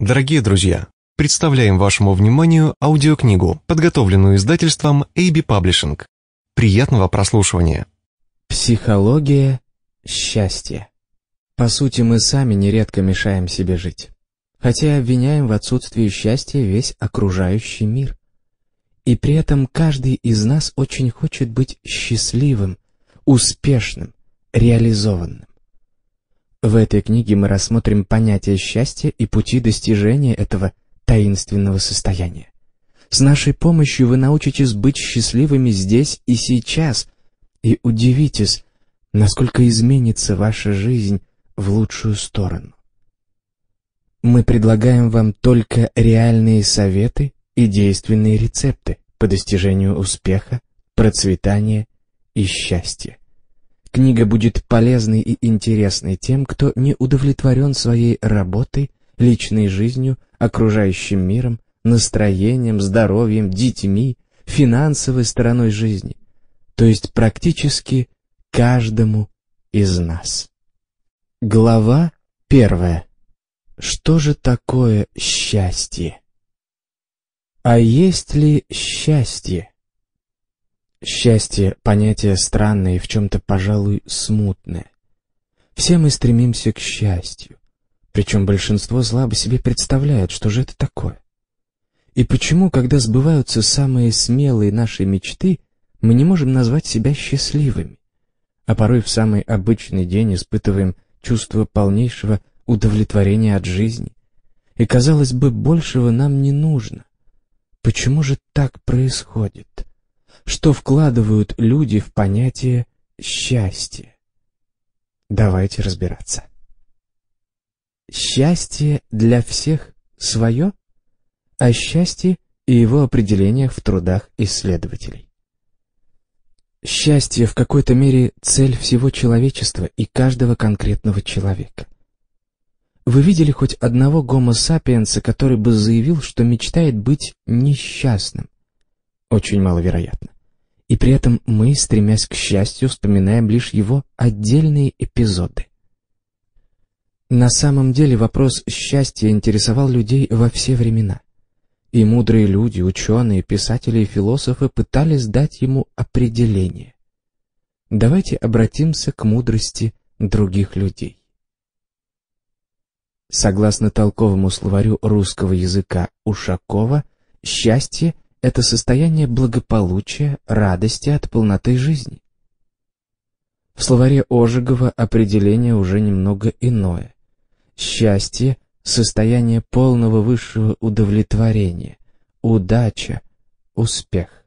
Дорогие друзья, представляем вашему вниманию аудиокнигу, подготовленную издательством AB Publishing. Приятного прослушивания. Психология счастья. По сути, мы сами нередко мешаем себе жить, хотя обвиняем в отсутствии счастья весь окружающий мир. И при этом каждый из нас очень хочет быть счастливым, успешным, реализованным. В этой книге мы рассмотрим понятие счастья и пути достижения этого таинственного состояния. С нашей помощью вы научитесь быть счастливыми здесь и сейчас, и удивитесь, насколько изменится ваша жизнь в лучшую сторону. Мы предлагаем вам только реальные советы и действенные рецепты по достижению успеха, процветания и счастья. Книга будет полезной и интересной тем, кто не удовлетворен своей работой, личной жизнью, окружающим миром, настроением, здоровьем, детьми, финансовой стороной жизни, то есть практически каждому из нас. Глава 1. Что же такое счастье? А есть ли счастье? Счастье – понятие странное и в чем-то, пожалуй, смутное. Все мы стремимся к счастью, причем большинство слабо себе представляет, что же это такое. И почему, когда сбываются самые смелые наши мечты, мы не можем назвать себя счастливыми, а порой в самый обычный день испытываем чувство полнейшего удовлетворения от жизни, и, казалось бы, большего нам не нужно. Почему же так происходит? Что вкладывают люди в понятие «счастье»? Давайте разбираться. Счастье для всех свое? О счастье и его определениях в трудах исследователей. Счастье в какой-то мере цель всего человечества и каждого конкретного человека. Вы видели хоть одного гомо-сапиенса, который бы заявил, что мечтает быть несчастным? Очень маловероятно. И при этом мы, стремясь к счастью, вспоминаем лишь его отдельные эпизоды. На самом деле вопрос счастья интересовал людей во все времена. И мудрые люди, ученые, писатели и философы пытались дать ему определение. Давайте обратимся к мудрости других людей. Согласно толковому словарю русского языка Ушакова, счастье — это состояние благополучия, радости от полноты жизни. В словаре Ожегова определение уже немного иное. Счастье – состояние полного высшего удовлетворения, удача, успех.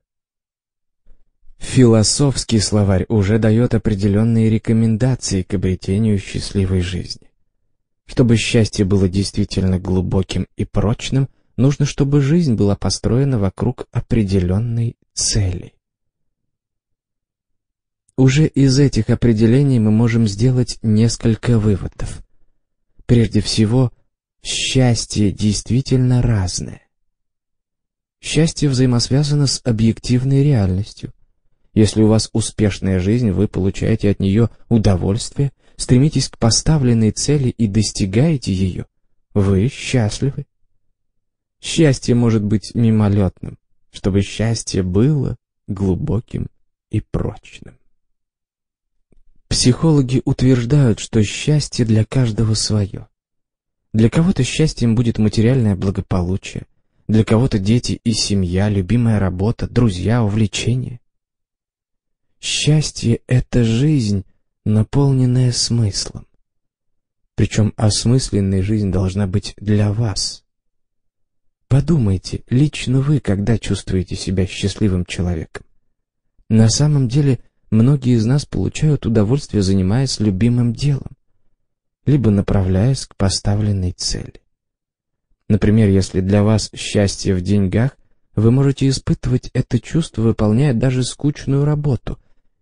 Философский словарь уже дает определенные рекомендации к обретению счастливой жизни. Чтобы счастье было действительно глубоким и прочным, нужно, чтобы жизнь была построена вокруг определенной цели. Уже из этих определений мы можем сделать несколько выводов. Прежде всего, счастье действительно разное. Счастье взаимосвязано с объективной реальностью. Если у вас успешная жизнь, вы получаете от нее удовольствие, стремитесь к поставленной цели и достигаете ее, вы счастливы. Счастье может быть мимолетным, чтобы счастье было глубоким и прочным. Психологи утверждают, что счастье для каждого свое. Для кого-то счастьем будет материальное благополучие, для кого-то дети и семья, любимая работа, друзья, увлечения. Счастье — это жизнь, наполненная смыслом. Причем осмысленная жизнь должна быть для вас. Подумайте, лично вы когда чувствуете себя счастливым человеком? На самом деле, многие из нас получают удовольствие, занимаясь любимым делом, либо направляясь к поставленной цели. Например, если для вас счастье в деньгах, вы можете испытывать это чувство, выполняя даже скучную работу,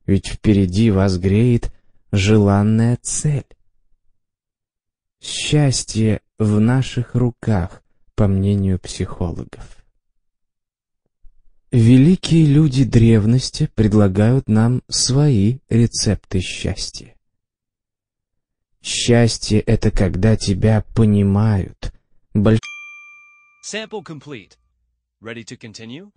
ведь впереди вас греет желанная цель. Счастье в наших руках, по мнению психологов. Великие люди древности предлагают нам свои рецепты счастья. Счастье — это когда тебя понимают. Sample complete. Ready to continue?